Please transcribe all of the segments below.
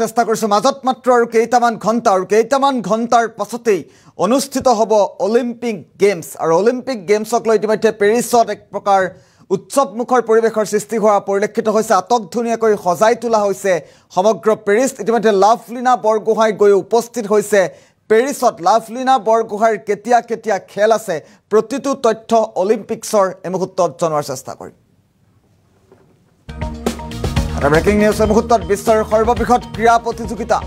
চেষ্টা কৰিছো মাজত মাত্ৰ আৰু কেইটামান ঘন্টাৰ পাছতেই অনুষ্ঠিত হ'ব অলিম্পিক গেমস আৰু অলিম্পিক গেমসক লৈ ইতিমধ্যে পেৰিছত এক প্ৰকাৰ উৎসৱ মুখৰ পৰিৱেশৰ সৃষ্টি হোৱা পৰিলক্ষিত হৈছে আটক ধুনিয়া কৰি সজাই তোলা হৈছে সমগ্ৰ পেৰিছ ইতিমধ্যে লাভলিনা বৰগোহাঁই গৈ উপস্থিত হৈছে পেৰিছত লাভলিনা বৰগোহাঁইৰ কেতিয়া খেল আছে প্ৰতিটো তথ্য অলিম্পিক্সৰ এমুহূৰ্তত জনোৱাৰ চেষ্টা কৰিম ব্ৰেকিং নিউজ মুহূৰ্তত বিশ্বৰ সৰ্ববৃহৎ ক্ৰীড়া প্ৰতিযোগিতা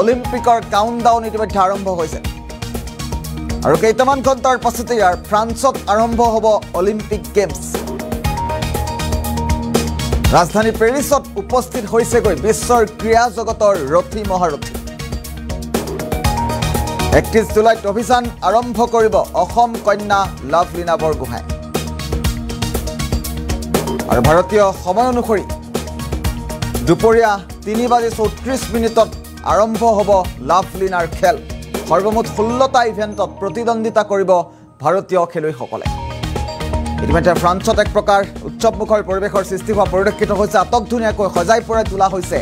অলিম্পিকৰ কাউন্টডাউন ইতিমধ্যে আৰম্ভ হৈছে আৰু কেইটামান ঘণ্টাৰ পাছতে ইয়াৰ ফ্ৰান্সত আৰম্ভ হ'ব অলিম্পিক গেমস ৰাজধানী পেৰিছত উপস্থিত হৈছেগৈ বিশ্বৰ ক্ৰীড়া জগতৰ ৰথী মহাৰথী 31 জুলাইত অভিযান আৰম্ভ কৰিব অসম কন্যা লাভলিনা বৰগোহাঁই আৰু ভাৰতীয় সময় অনুসৰি দুপৰীয়া ৩:৩৪ মিনিটত আৰম্ভ হ'ব লাভলিনাৰ খেল সৰ্বমুঠ ১৬টা ইভেণ্টত প্ৰতিদ্বন্দ্বিতা কৰিব ভাৰতীয় খেলুৱৈসকলে ইতিমধ্যে ফ্ৰান্সত এক প্ৰকাৰ উৎসৱমুখৰ পৰিৱেশৰ সৃষ্টি হোৱা পৰিলক্ষিত হৈছে আটক ধুনীয়াকৈ সজাই পৰাই তোলা হৈছে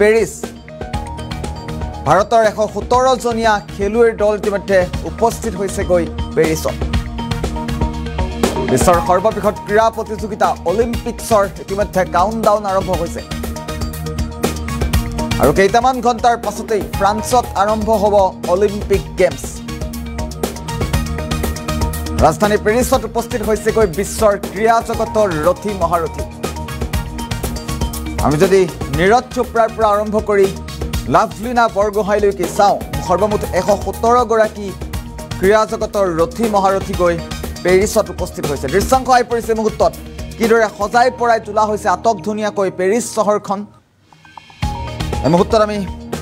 পেৰিছ ভাৰতৰ ১১৭জনীয়া খেলুৱৈৰ দল ইতিমধ্যে উপস্থিত হৈছেগৈ পেৰিছত বিশ্বৰ সৰ্ববৃহৎ ক্ৰীড়া প্ৰতিযোগিতা অলিম্পিক্সৰ ইতিমধ্যে কাউণ্টডাউন আৰম্ভ হৈছে আৰু কেইটামান ঘণ্টাৰ পাছতেই ফ্ৰান্সত আৰম্ভ হ'ব অলিম্পিক গেমস ৰাজধানী পেৰিছত উপস্থিত হৈছেগৈ বিশ্বৰ ক্ৰীড়া জগতৰ ৰথী মহাৰথী আমি যদি নীৰজ চোপ্ৰাৰ পৰা আৰম্ভ কৰি লাভলিনা বৰগোহাঁইলৈকে চাওঁ সৰ্বমুঠ ১১৭ গৰাকী ক্ৰীড়া জগতৰ ৰথী মহাৰথী গৈ পেৰিছত উপস্থিত হৈছে দৃশ্যাংশ আহি পৰিছে মুহূৰ্তত কিদৰে সজাই পৰাই তোলা হৈছে আটক ধুনীয়াকৈ পেৰিছ চহৰখন এই মুহূৰ্তত আমি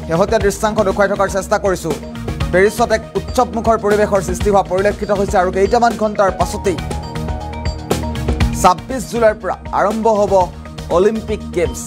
শেহতীয়া দৃশ্যাংশ দেখুৱাই থকাৰ চেষ্টা কৰিছোঁ পেৰিছত এক উৎসৱমুখৰ পৰিৱেশৰ সৃষ্টি হোৱা পৰিলক্ষিত হৈছে আৰু কেইটামান ঘণ্টাৰ পাছতেই ২৬ জুলাইৰ পৰা আৰম্ভ হ'ব অলিম্পিক গেমস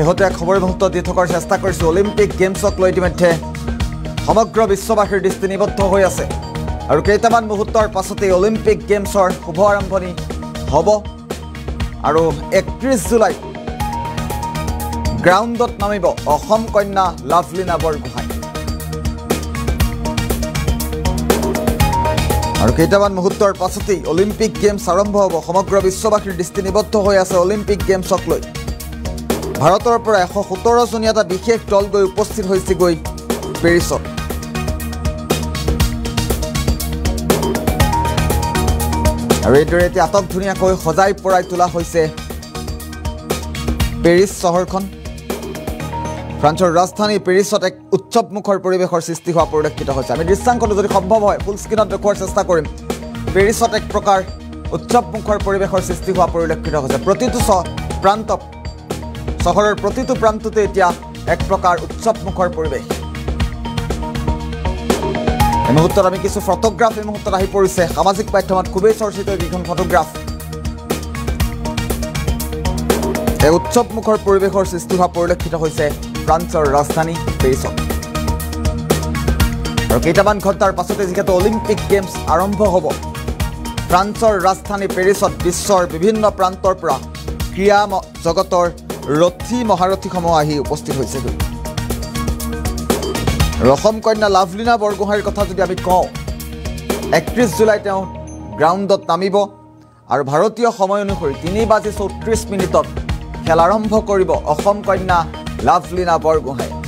শেহতীয়া খবৰ মুহূৰ্ত দি থকাৰ চেষ্টা কৰিছোঁ অলিম্পিক গেমছক লৈ ইতিমধ্যে সমগ্ৰ বিশ্ববাসীৰ দৃষ্টি নিবদ্ধ হৈ আছে আৰু কেইটামান মুহূৰ্তৰ পাছতেই অলিম্পিক গেমছৰ শুভ আৰম্ভণি হ'ব আৰু ৩১ জুলাই গ্ৰাউণ্ডত নামিব অসম কন্যা লাভলিনা বৰগোহাঁই আৰু কেইটামান মুহূৰ্তৰ পাছতেই অলিম্পিক গেমছ আৰম্ভ হ'ব সমগ্ৰ বিশ্ববাসীৰ দৃষ্টি নিবদ্ধ হৈ আছে অলিম্পিক গেমছক লৈ ভাৰতৰ পৰা ১১৭জনীয়া এটা বিশেষ দল গৈ উপস্থিত হৈছেগৈ পেৰিছত আৰু এইদৰে এতিয়া আটক ধুনীয়াকৈ সজাই পৰাই তোলা হৈছে পেৰিছ চহৰখন ফ্ৰান্সৰ ৰাজধানী পেৰিছত এক উৎসৱমুখৰ পৰিৱেশৰ সৃষ্টি হোৱা পৰিলক্ষিত হৈছে আমি দৃশ্যাংশটো যদি সম্ভৱ হয় ফুল স্ক্ৰীণত দেখুৱাৰ চেষ্টা কৰিম পেৰিছত এক প্ৰকাৰ উৎসৱমুখৰ পৰিৱেশৰ সৃষ্টি হোৱা পৰিলক্ষিত হৈছে প্ৰতিটো প্ৰান্তত শহরের প্রতিটি প্রান্ততে এতিয়া এক প্রকার উৎসবমুখর পরিবেশ এই মুহূর্তত আমি কিছু ফটোগ্রাফ এই মুহূর্তত আহি পড়ছে সামাজিক মাধ্যমত খুবই চর্চিত এইখন ফটোগ্রাফ এই উৎসবমুখর পৰিবেশৰ সৃষ্টি হোৱা পৰিলক্ষিত হৈছে ফ্ৰান্সৰ ৰাজধানী পেৰিছত আৰু কেইটামান ঘণ্টাৰ পাছতে যিহেতু অলিম্পিক গেমস আৰম্ভ হ'ব ফ্ৰান্সৰ ৰাজধানী পেৰিছত বিশ্বৰ বিভিন্ন প্ৰান্তৰ পৰা ক্ৰীড়া জগতৰ ৰথী মহাৰথীসমূহ আহি উপস্থিত হৈছেগৈ অসম কন্যা লাভলিনা বৰগোহাঁইৰ কথা যদি আমি কওঁ ৩১ জুলাই তেওঁ গ্ৰাউণ্ডত নামিব আৰু ভাৰতীয় সময় অনুসৰি ৩:৩৪ মিনিটত খেল আৰম্ভ কৰিব অসম কন্যা লাভলিনা বৰগোহাঁই